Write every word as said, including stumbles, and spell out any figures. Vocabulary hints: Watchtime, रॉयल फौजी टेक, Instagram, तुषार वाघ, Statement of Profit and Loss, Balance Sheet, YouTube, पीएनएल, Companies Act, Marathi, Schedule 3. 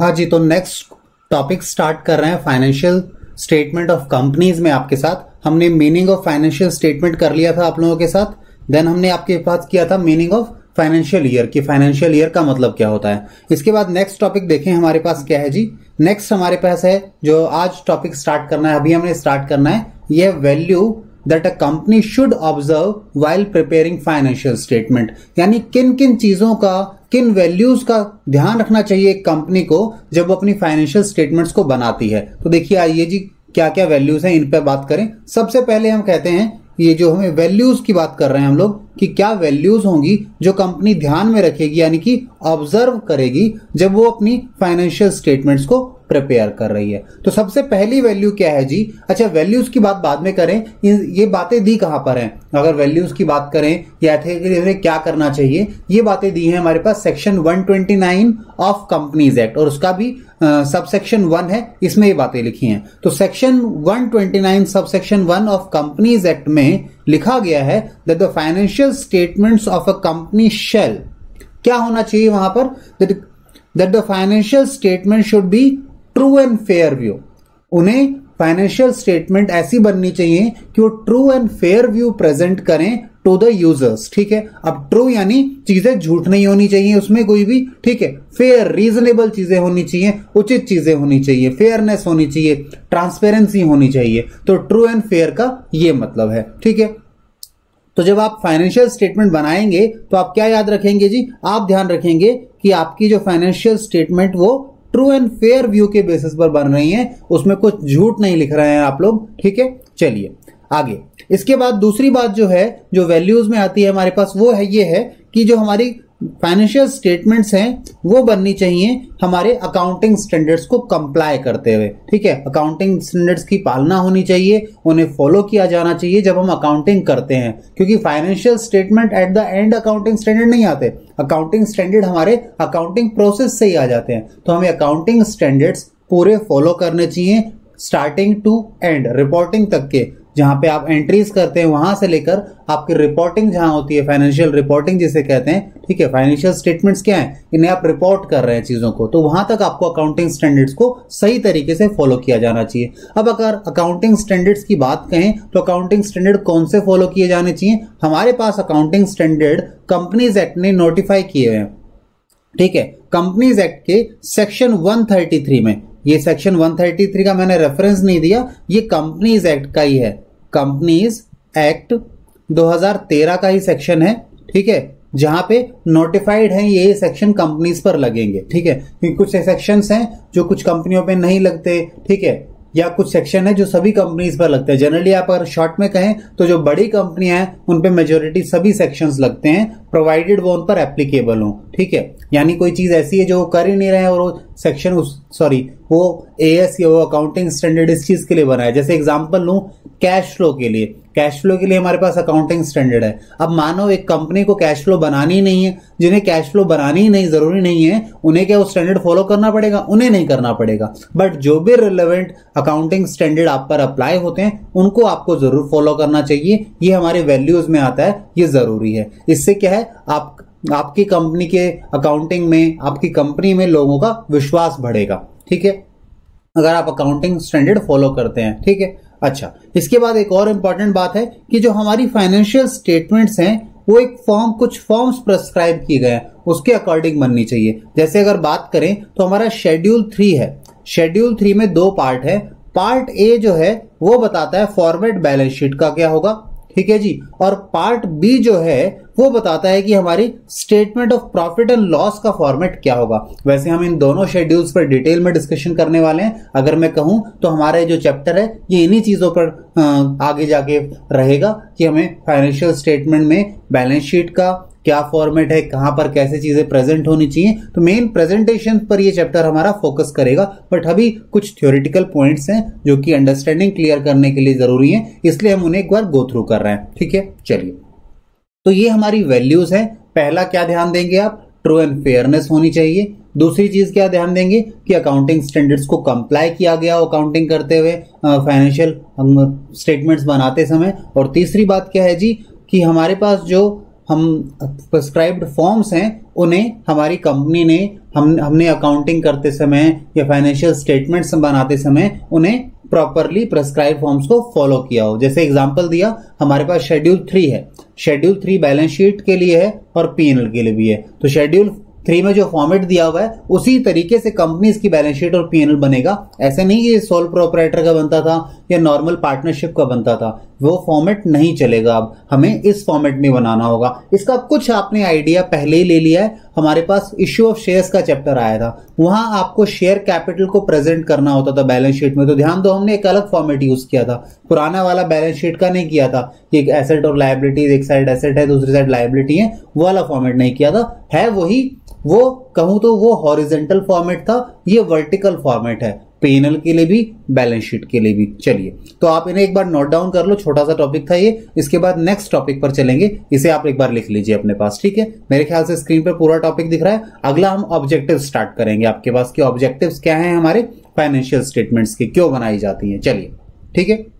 हाँ जी, तो next topic start कर रहे हैं फाइनेंशियल स्टेटमेंट ऑफ कंपनीज में आपके साथ। हमने मीनिंग ऑफ फाइनेंशियल स्टेटमेंट कर लिया था आप लोगों के साथ। देन हमने आपके पास किया था मीनिंग ऑफ फाइनेंशियल ईयर कि फाइनेंशियल ईयर का मतलब क्या होता है। इसके बाद नेक्स्ट टॉपिक देखें हमारे पास क्या है जी। नेक्स्ट हमारे पास है जो आज टॉपिक स्टार्ट करना है, अभी हमने स्टार्ट करना है, यह value that a company should observe while preparing financial statement, यानी किन किन चीजों का, किन वैल्यूज का ध्यान रखना चाहिए एक कंपनी को जब वो अपनी फाइनेंशियल स्टेटमेंट्स को बनाती है। तो देखिए आइए जी क्या क्या वैल्यूज हैं, इन पर बात करें। सबसे पहले हम कहते हैं ये जो हमें वैल्यूज की बात कर रहे हैं हम लोग कि क्या वैल्यूज होंगी जो कंपनी ध्यान में रखेगी, यानी कि ऑब्जर्व करेगी जब वो अपनी फाइनेंशियल स्टेटमेंट्स को प्रिपेयर कर रही है। तो सबसे पहली वैल्यू क्या है जी? अच्छा, वैल्यूज की बात बाद में करें, ये बातें दी कहां पर हैं? अगर वैल्यूज की बात करें या थे क्या करना चाहिए, ये बातें दी हैं हमारे पास section one two nine of companies act, और उसका भी सब सेक्शन वन है, इसमें ये बातें लिखी हैं। तो section one two nine sub section one of companies act में लिखा गया है that the financial statements of a company shall, क्या होना चाहिए वहां पर, that the financial statement should be true and fair view. उन्हें फाइनेंशियल स्टेटमेंट ऐसी बननी चाहिए कि वो true and fair view present करें टू द यूजर्स। ठीक है, अब ट्रू यानी चीजें झूठ नहीं होनी चाहिए उसमें कोई भी, ठीक है, फेयर रीजनेबल चीजें होनी चाहिए, उचित चीजें होनी चाहिए, फेयरनेस होनी चाहिए, ट्रांसपेरेंसी होनी चाहिए। तो ट्रू एंड फेयर का ये मतलब है। ठीक है, तो जब आप फाइनेंशियल स्टेटमेंट बनाएंगे तो आप क्या याद रखेंगे जी? आप ध्यान रखेंगे कि आपकी जो फाइनेंशियल स्टेटमेंट वो ट्रू एंड फेयर व्यू के बेसिस पर बन रही है, उसमें कुछ झूठ नहीं लिख रहे हैं आप लोग। ठीक है, चलिए आगे। इसके बाद दूसरी बात जो है, जो वैल्यूज में आती है हमारे पास, वो है ये है कि जो हमारी फाइनेंशियल स्टेटमेंट्स हैं वो बननी चाहिए हमारे अकाउंटिंग स्टैंडर्ड्स को कंप्लाई करते हुए। ठीक है, अकाउंटिंग स्टैंडर्ड्स की पालना होनी चाहिए, उन्हें फॉलो किया जाना चाहिए जब हम अकाउंटिंग करते हैं, क्योंकि financial statement at the end accounting standard नहीं आते, अकाउंटिंग स्टैंडर्ड हमारे अकाउंटिंग प्रोसेस से ही आ जाते हैं। तो हमें अकाउंटिंग स्टैंडर्ड्स पूरे फॉलो करने चाहिए स्टार्टिंग टू एंड, रिपोर्टिंग तक के, जहां पे आप एंट्रीज करते हैं वहां से लेकर आपकी रिपोर्टिंग जहां होती है, फाइनेंशियल रिपोर्टिंग जिसे कहते हैं। ठीक है, फाइनेंशियल स्टेटमेंट्स क्या हैं, इन्हें आप रिपोर्ट कर रहे हैं चीजों को, तो वहां तक आपको अकाउंटिंग स्टैंडर्ड्स को सही तरीके से फॉलो किया जाना चाहिए। अब अगर अकाउंटिंग स्टैंडर्ड्स की बात कहें तो अकाउंटिंग स्टैंडर्ड कौन से फॉलो किए जाने चाहिए? हमारे पास अकाउंटिंग स्टैंडर्ड कंपनीज एक्ट ने नोटिफाई किए हैं। ठीक है, कंपनीज एक्ट के सेक्शन वन थर्टी थ्री में, ये सेक्शन वन थर्टी थ्री का मैंने रेफरेंस नहीं दिया, ये कंपनीज एक्ट का ही है, कंपनीज एक्ट दो हज़ार तेरह का ही सेक्शन है। ठीक है, जहां पे नोटिफाइड है ये सेक्शन कंपनीज पर लगेंगे। ठीक है, क्योंकि कुछ सेक्शंस हैं जो कुछ कंपनियों पे नहीं लगते, ठीक है, या कुछ सेक्शन है जो सभी कंपनीज पर लगते हैं। जनरली आप अगर शॉर्ट में कहें तो जो बड़ी कंपनियां हैं उन पे मेजोरिटी सभी सेक्शंस लगते हैं, प्रोवाइडेड वो उन पर एप्लीकेबल हो। ठीक है, यानी कोई चीज ऐसी है जो कर ही नहीं रहे हैं और वो सेक्शन सॉरी वो एएस या वो अकाउंटिंग स्टैंडर्ड इस चीज के लिए बना है। जैसे एग्जाम्पल लूं कैश फ्लो के लिए, कैश फ्लो के लिए हमारे पास अकाउंटिंग स्टैंडर्ड है। अब मानो एक कंपनी को कैश फ्लो बनानी ही नहीं है, जिन्हें कैश फ्लो बनानी ही नहीं, जरूरी नहीं है, उन्हें क्या वो स्टैंडर्ड फॉलो करना पड़ेगा? उन्हें नहीं करना पड़ेगा, बट जो भी रिलेवेंट अकाउंटिंग स्टैंडर्ड आप पर अप्लाई होते हैं उनको आपको जरूर फॉलो करना चाहिए। ये हमारे वैल्यूज में आता है, ये जरूरी है। इससे क्या है, आप आपकी कंपनी के अकाउंटिंग में, आपकी कंपनी में लोगों का विश्वास बढ़ेगा। ठीक है, अगर आप अकाउंटिंग स्टैंडर्ड फॉलो करते हैं। ठीक है, अच्छा, इसके बाद एक और इंपॉर्टेंट बात है कि जो हमारी फाइनेंशियल स्टेटमेंट्स हैं वो एक फॉर्म, कुछ फॉर्म्स प्रेस्क्राइब किए गए हैं उसके अकॉर्डिंग बननी चाहिए। जैसे अगर बात करें तो हमारा शेड्यूल थ्री है, शेड्यूल थ्री में दो पार्ट है। पार्ट ए जो है वो बताता है फॉर्मेट बैलेंस शीट का क्या होगा, ठीक है जी, और पार्ट बी जो है वो बताता है कि हमारी statement of profit and loss का फॉर्मेट क्या होगा। वैसे हम इन दोनों शेड्यूल्स पर डिटेल में डिस्कशन करने वाले हैं। अगर मैं कहूं तो हमारे जो चैप्टर है ये इन्हीं चीजों पर आगे जाके रहेगा कि हमें फाइनेंशियल स्टेटमेंट में बैलेंस शीट का क्या फॉर्मेट है, कहां पर कैसे चीजें प्रेजेंट होनी चाहिए, तो मेन प्रेजेंटेशन पर ये चैप्टर हमारा फोकस करेगा। बट अभी कुछ थ्योरेटिकल पॉइंट्स हैं जो कि अंडरस्टैंडिंग क्लियर करने के लिए जरूरी है, इसलिए हम उन्हें एक बार गो थ्रू कर रहे हैं। ठीक है, चलिए, तो ये हमारी वैल्यूज हैं। पहला क्या ध्यान देंगे आप, ट्रू एंड फेयरनेस होनी चाहिए। दूसरी चीज क्या ध्यान देंगे कि अकाउंटिंग स्टैंडर्ड्स को कंप्लाई किया गया हो अकाउंटिंग करते हुए, फाइनेंशियल स्टेटमेंट्स बनाते समय। और तीसरी बात क्या है जी कि हमारे पास जो हम प्रिस्क्राइब्ड फॉर्म्स हैं उन्हें हमारी कंपनी ने हम हमने अकाउंटिंग करते समय या फाइनेंशियल स्टेटमेंट्स बनाते समय उन्हें प्रॉपरली प्रिस्क्राइब फॉर्म्स को फॉलो किया हो। जैसे एग्जांपल दिया, हमारे पास शेड्यूल थ्री है, शेड्यूल थ्री बैलेंस शीट के लिए है और पी एंड एल के लिए भी है। तो शेड्यूल थ्री में जो फॉर्मेट दिया हुआ है उसी तरीके से कंपनीज की बैलेंस शीट और पीएनएल बनेगा। ऐसे नहीं कि सोल प्रोपराइटर का बनता था या नॉर्मल पार्टनरशिप का बनता था, वो फॉर्मेट नहीं चलेगा। अब हमें इस फॉर्मेट में बनाना होगा। इसका कुछ आपने आइडिया पहले ही ले लिया है, हमारे पास इश्यू ऑफ शेयर्स का चैप्टर आया था, वहां आपको शेयर कैपिटल को प्रेजेंट करना होता था बैलेंस शीट में। तो ध्यान दो, हमने एक अलग फॉर्मेट यूज किया था, पुराना वाला बैलेंस शीट का नहीं किया था कि एक एसेट और लायबिलिटीज, एक साइड एसेट है दूसरी साइड लायबिलिटी है, वो वाला फॉर्मेट नहीं किया था। है वही, वो कहूं तो वो हॉरिजेंटल फॉर्मेट था, ये वर्टिकल फॉर्मेट है पीएनएल के लिए भी बैलेंस शीट के लिए भी। चलिए, तो आप इन्हें एक बार नोट डाउन कर लो, छोटा सा टॉपिक था ये। इसके बाद नेक्स्ट टॉपिक पर चलेंगे, इसे आप एक बार लिख लीजिए अपने पास, ठीक है। मेरे ख्याल से स्क्रीन पर पूरा टॉपिक दिख रहा है। अगला हम ऑब्जेक्टिव स्टार्ट करेंगे, आपके पास के ऑब्जेक्टिव क्या है हमारे फाइनेंशियल स्टेटमेंट्स के, क्यों बनाई जाती है। चलिए, ठीक है।